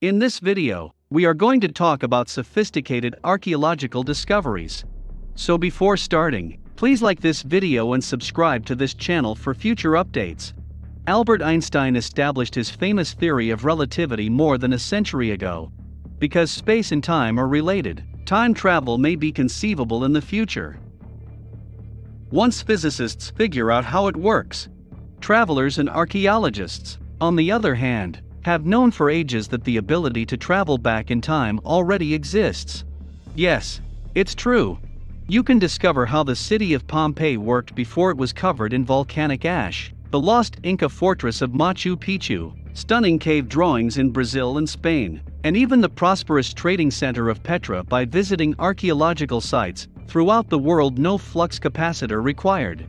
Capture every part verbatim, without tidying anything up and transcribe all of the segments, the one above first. In this video, we are going to talk about sophisticated archaeological discoveries. So before starting, please like this video and subscribe to this channel for future updates. Albert Einstein established his famous theory of relativity more than a century ago. Because space and time are related, time travel may be conceivable in the future. Once physicists figure out how it works, travelers and archaeologists, on the other hand, have known for ages that the ability to travel back in time already exists. Yes, it's true. You can discover how the city of Pompeii worked before it was covered in volcanic ash, the lost Inca fortress of Machu Picchu, stunning cave drawings in Brazil and Spain, and even the prosperous trading center of Petra by visiting archaeological sites throughout the world. No flux capacitor required.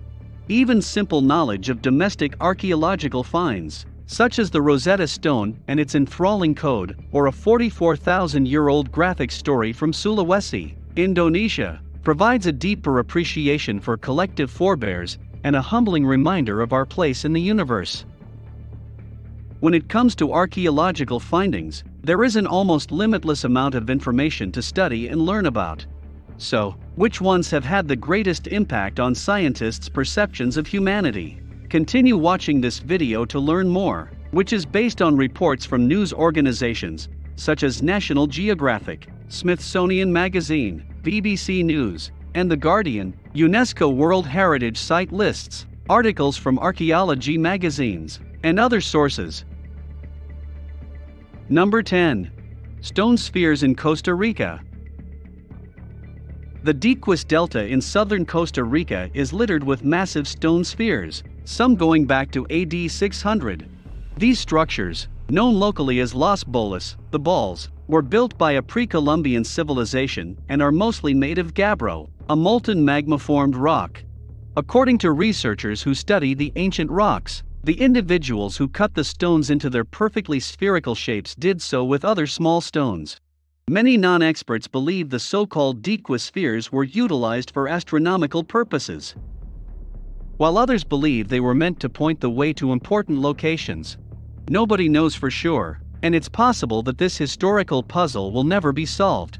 Even simple knowledge of domestic archaeological finds, such as the Rosetta Stone and its enthralling code, or a forty-four thousand year old graphic story from Sulawesi, Indonesia, provides a deeper appreciation for collective forebears and a humbling reminder of our place in the universe. When it comes to archaeological findings, there is an almost limitless amount of information to study and learn about. So, which ones have had the greatest impact on scientists' perceptions of humanity? Continue watching this video to learn more, which is based on reports from news organizations such as National Geographic, Smithsonian Magazine, B B C News, and The Guardian. UNESCO World Heritage Site lists, articles from archaeology magazines, and other sources. Number ten. Stone spheres in Costa Rica. The Diquís Delta in southern Costa Rica is littered with massive stone spheres, some going back to A D six hundred. These structures, known locally as Las Bolas, the balls, were built by a pre-Columbian civilization and are mostly made of gabbro, a molten magma-formed rock. According to researchers who study the ancient rocks, the individuals who cut the stones into their perfectly spherical shapes did so with other small stones. Many non-experts believe the so-called Diquís spheres were utilized for astronomical purposes, while others believe they were meant to point the way to important locations. Nobody knows for sure, and it's possible that this historical puzzle will never be solved.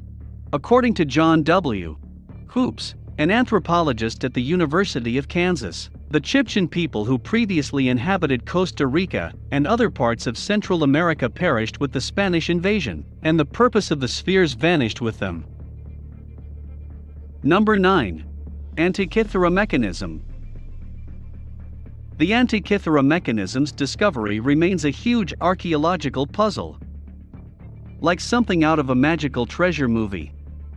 According to John W. Hoops, an anthropologist at the University of Kansas, the Chipchen people who previously inhabited Costa Rica and other parts of Central America perished with the Spanish invasion, and the purpose of the spheres vanished with them. Number nine. Antikythera mechanism. The Antikythera mechanism's discovery remains a huge archaeological puzzle. Like something out of a magical treasure movie,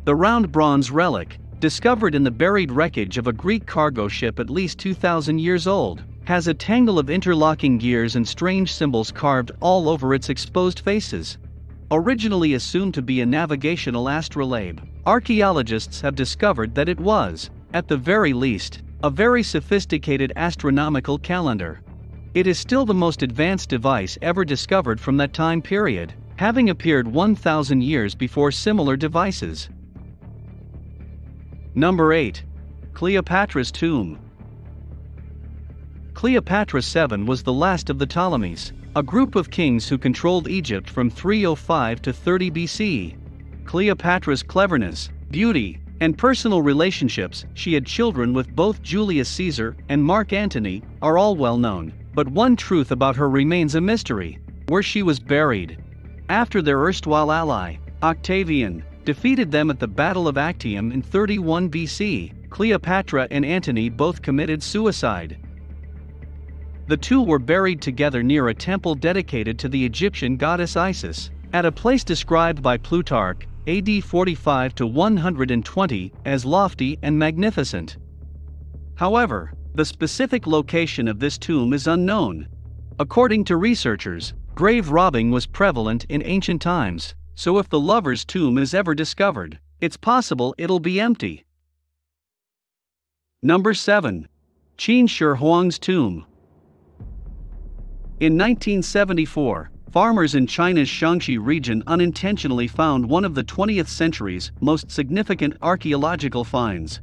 the round bronze relic, discovered in the buried wreckage of a Greek cargo ship at least two thousand years old, has a tangle of interlocking gears and strange symbols carved all over its exposed faces. Originally assumed to be a navigational astrolabe, archaeologists have discovered that it was, at the very least, a very sophisticated astronomical calendar. It is still the most advanced device ever discovered from that time period, having appeared one thousand years before similar devices. Number eight. Cleopatra's tomb. Cleopatra the seventh was the last of the Ptolemies, a group of kings who controlled Egypt from three oh five to thirty B C. Cleopatra's cleverness, beauty, and personal relationships — she had children with both Julius Caesar and Mark Antony — are all well known, but one truth about her remains a mystery: where she was buried. After their erstwhile ally, Octavian, defeated them at the Battle of Actium in thirty-one B C, Cleopatra and Antony both committed suicide. The two were buried together near a temple dedicated to the Egyptian goddess Isis, at a place described by Plutarch, A D forty-five to one hundred twenty, as lofty and magnificent. However, the specific location of this tomb is unknown. According to researchers, grave robbing was prevalent in ancient times, so if the lover's tomb is ever discovered, it's possible it'll be empty. Number seven. Qin Shi Huang's tomb. In nineteen seventy-four, farmers in China's Shaanxi region unintentionally found one of the twentieth century's most significant archaeological finds.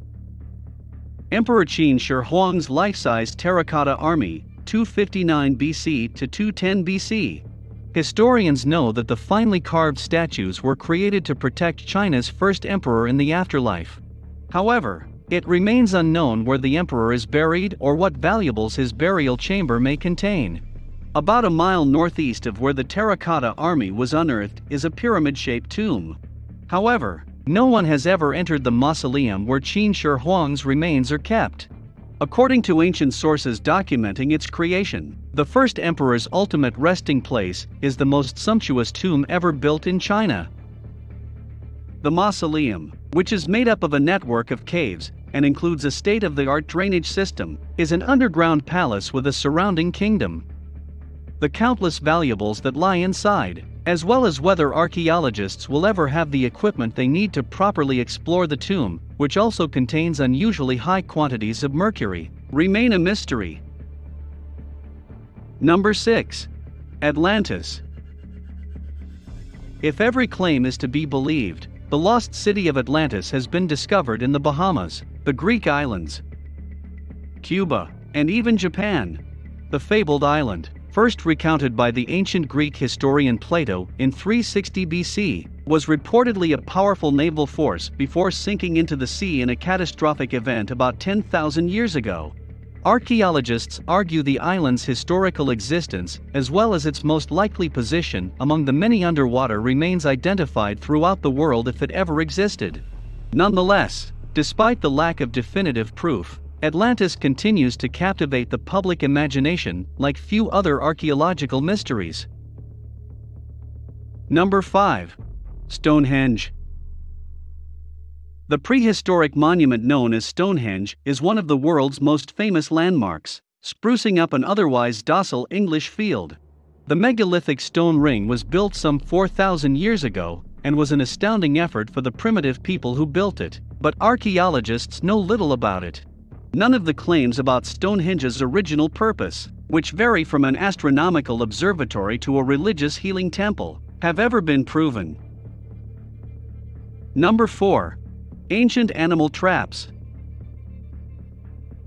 Emperor Qin Shi Huang's life-size terracotta army, two fifty-nine B C to two ten B C. Historians know that the finely carved statues were created to protect China's first emperor in the afterlife. However, it remains unknown where the emperor is buried or what valuables his burial chamber may contain. About a mile northeast of where the terracotta army was unearthed is a pyramid-shaped tomb. However, no one has ever entered the mausoleum where Qin Shi Huang's remains are kept. According to ancient sources documenting its creation, the first emperor's ultimate resting place is the most sumptuous tomb ever built in China. The mausoleum, which is made up of a network of caves and includes a state-of-the-art drainage system, is an underground palace with a surrounding kingdom. The countless valuables that lie inside, as well as whether archaeologists will ever have the equipment they need to properly explore the tomb, which also contains unusually high quantities of mercury, remain a mystery. Number six. Atlantis. If every claim is to be believed, the lost city of Atlantis has been discovered in the Bahamas, the Greek islands, Cuba, and even Japan. The fabled island, first recounted by the ancient Greek historian Plato in three sixty B C, was reportedly a powerful naval force before sinking into the sea in a catastrophic event about ten thousand years ago. Archaeologists argue the island's historical existence, as well as its most likely position among the many underwater remains identified throughout the world if it ever existed. Nonetheless, despite the lack of definitive proof, Atlantis continues to captivate the public imagination like few other archaeological mysteries. Number five. Stonehenge. The prehistoric monument known as Stonehenge is one of the world's most famous landmarks, sprucing up an otherwise docile English field. The megalithic stone ring was built some four thousand years ago and was an astounding effort for the primitive people who built it, but archaeologists know little about it. None of the claims about Stonehenge's original purpose, which vary from an astronomical observatory to a religious healing temple, have ever been proven. Number four. Ancient animal traps.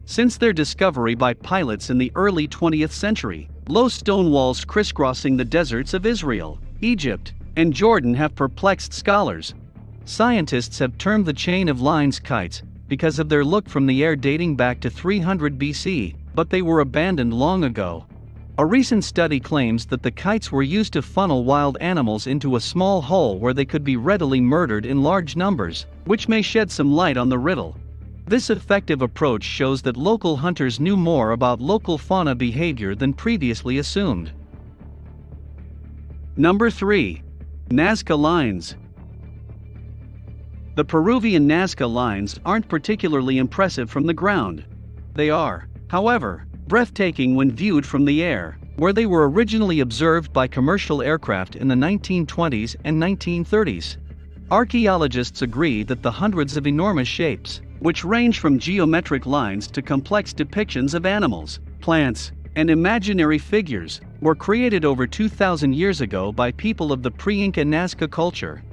Since their discovery by pilots in the early twentieth century, low stone walls crisscrossing the deserts of Israel, Egypt, and Jordan have perplexed scholars. Scientists have termed the chain of lines kites because of their look from the air dating back to three hundred B C, but they were abandoned long ago. A recent study claims that the kites were used to funnel wild animals into a small hole where they could be readily murdered in large numbers, which may shed some light on the riddle. This effective approach shows that local hunters knew more about local fauna behavior than previously assumed. Number three. Nazca lines. The Peruvian Nazca lines aren't particularly impressive from the ground. They are, however, breathtaking when viewed from the air, where they were originally observed by commercial aircraft in the nineteen twenties and nineteen thirties. Archaeologists agree that the hundreds of enormous shapes, which range from geometric lines to complex depictions of animals, plants, and imaginary figures, were created over two thousand years ago by people of the pre-Inca Nazca culture,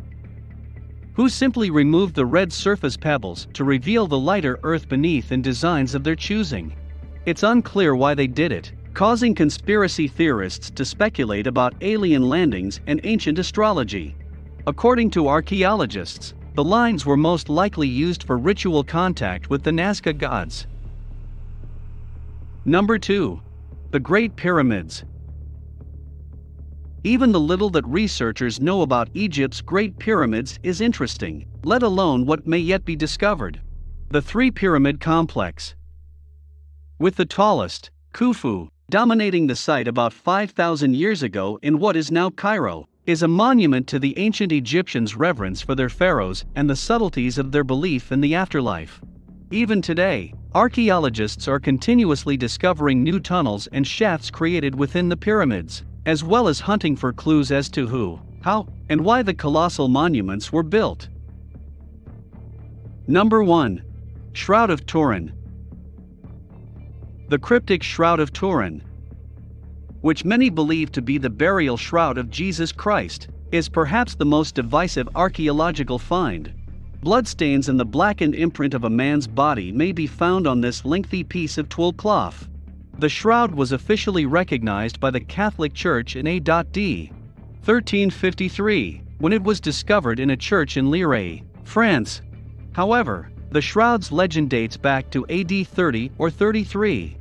who simply removed the red surface pebbles to reveal the lighter earth beneath in designs of their choosing. It's unclear why they did it, causing conspiracy theorists to speculate about alien landings and ancient astrology. According to archaeologists, the lines were most likely used for ritual contact with the Nazca gods. Number two. The Great Pyramids. Even the little that researchers know about Egypt's Great Pyramids is interesting, let alone what may yet be discovered. The three-pyramid complex, with the tallest, Khufu, dominating the site about five thousand years ago in what is now Cairo, is a monument to the ancient Egyptians' reverence for their pharaohs and the subtleties of their belief in the afterlife. Even today, archaeologists are continuously discovering new tunnels and shafts created within the pyramids, as well as hunting for clues as to who, how, and why the colossal monuments were built. Number one. Shroud of Turin. The cryptic Shroud of Turin, which many believe to be the burial shroud of Jesus Christ, is perhaps the most divisive archaeological find. Bloodstains and the blackened imprint of a man's body may be found on this lengthy piece of twill cloth. The shroud was officially recognized by the Catholic Church in A D thirteen fifty-three, when it was discovered in a church in Lirae, France. However, the shroud's legend dates back to A D thirty or thirty-three.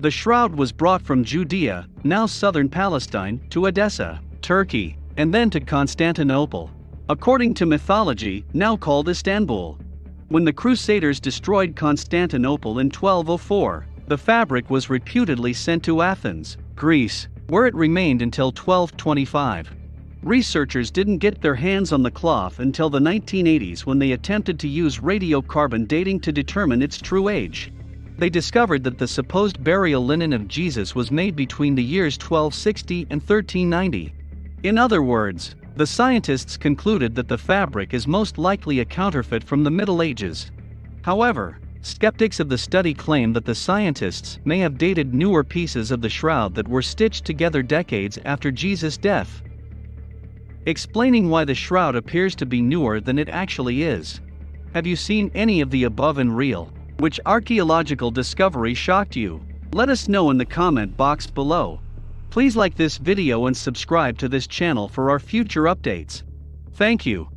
The shroud was brought from Judea, now southern Palestine, to Edessa, Turkey, and then to Constantinople, according to mythology, now called Istanbul. When the Crusaders destroyed Constantinople in twelve oh four, the fabric was reputedly sent to Athens, Greece, where it remained until twelve twenty-five. Researchers didn't get their hands on the cloth until the nineteen eighties, when they attempted to use radiocarbon dating to determine its true age. They discovered that the supposed burial linen of Jesus was made between the years twelve sixty and thirteen ninety. In other words, the scientists concluded that the fabric is most likely a counterfeit from the Middle Ages. However, skeptics of the study claim that the scientists may have dated newer pieces of the shroud that were stitched together decades after Jesus' death, explaining why the shroud appears to be newer than it actually is. Have you seen any of the above in real? Which archaeological discovery shocked you? Let us know in the comment box below. Please like this video and subscribe to this channel for our future updates. Thank you.